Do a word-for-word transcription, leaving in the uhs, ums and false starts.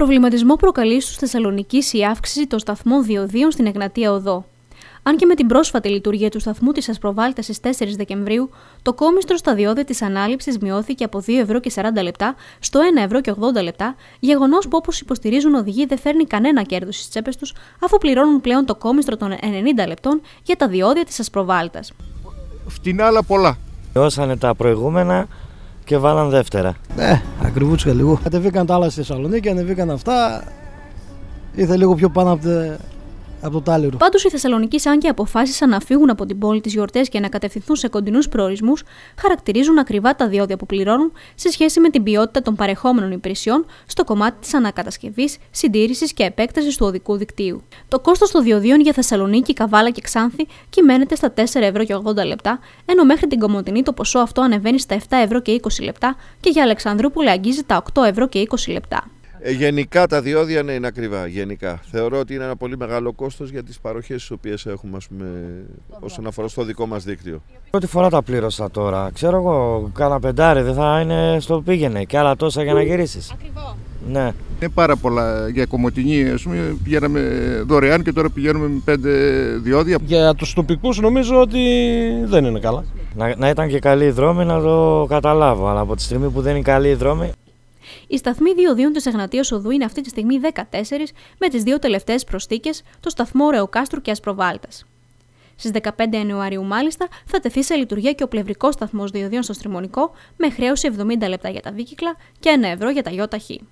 Προβληματισμό προκαλεί στους Θεσσαλονικείς η αύξηση των σταθμών διοδίων στην Εγνατία οδό. Αν και με την πρόσφατη λειτουργία του σταθμού της Ασπροβάλτας στις τέσσερις Δεκεμβρίου, το κόμιστρο στα διόδια της Ανάληψης μειώθηκε από δύο ευρώ και σαράντα λεπτά στο ένα ευρώ και ογδόντα λεπτά, γεγονός που, όπως υποστηρίζουν οδηγοί, δεν φέρνει κανένα κέρδος στις τσέπες τους, αφού πληρώνουν πλέον το κόμιστρο των ενενήντα λεπτών για τα διόδια της Ασπροβάλτας. Φτηνά, αλλά πολλά. Μειώσανε τα προηγούμενα και βάλαν δεύτερα. Ναι, ακριβούτσικα λίγο. Κατεβήκαν τα άλλα στη Θεσσαλονίκη, ανεβήκαν αυτά. Ήρθε λίγο πιο πάνω από τα. Πάντως, οι Θεσσαλονικείς, αν και αποφάσισαν να φύγουν από την πόλη τις γιορτές και να κατευθυνθούν σε κοντινούς προορισμούς, χαρακτηρίζουν ακριβά τα διόδια που πληρώνουν σε σχέση με την ποιότητα των παρεχόμενων υπηρεσιών στο κομμάτι της ανακατασκευής, συντήρησης και επέκτασης του οδικού δικτύου. Το κόστος των διοδίων για Θεσσαλονίκη, Καβάλα και Ξάνθη κυμαίνεται στα τέσσερα ευρώ και ογδόντα λεπτά, ενώ μέχρι την Κομωτινή το ποσό αυτό ανεβαίνει στα επτά ευρώ και είκοσι λεπτά και για Αλεξανδρούπολη αγγίζει τα οκτώ ευρώ και είκοσι λεπτά. Γενικά τα διόδια είναι ακριβά, γενικά. Θεωρώ ότι είναι ένα πολύ μεγάλο κόστος για τις παροχές τις οποίες έχουμε, ας πούμε, όσον αφορά στο δικό μας δίκτυο. Πρώτη φορά τα πλήρωσα τώρα. Ξέρω εγώ, κάνα πεντάρι δεν θα είναι στο πήγαινε και άλλα τόσα για να γυρίσεις. Ακριβό. Ναι. Είναι πάρα πολλά για Κομωτινή, ας πούμε, πηγαίναμε δωρεάν και τώρα πηγαίνουμε με πέντε διόδια. Για τους τοπικούς νομίζω ότι δεν είναι καλά. Να, να ήταν και καλοί οι δρόμοι να το καταλάβω, αλλά από τη στιγμή που δεν είναι καλοί οι δρόμοι. Οι σταθμοί διοδίων της Εγνατίας οδού είναι αυτή τη στιγμή δεκατέσσερις, με τις δύο τελευταίες προσθήκες, το σταθμό Ωραιοκάστρου και Ασπροβάλτας. Στις δεκαπέντε Ιανουαρίου, μάλιστα, θα τεθεί σε λειτουργία και ο πλευρικός σταθμός διοδίων στο Στριμονικό, με χρέωση εβδομήντα λεπτά για τα δίκυκλα και ένα ευρώ για τα ΙΧ.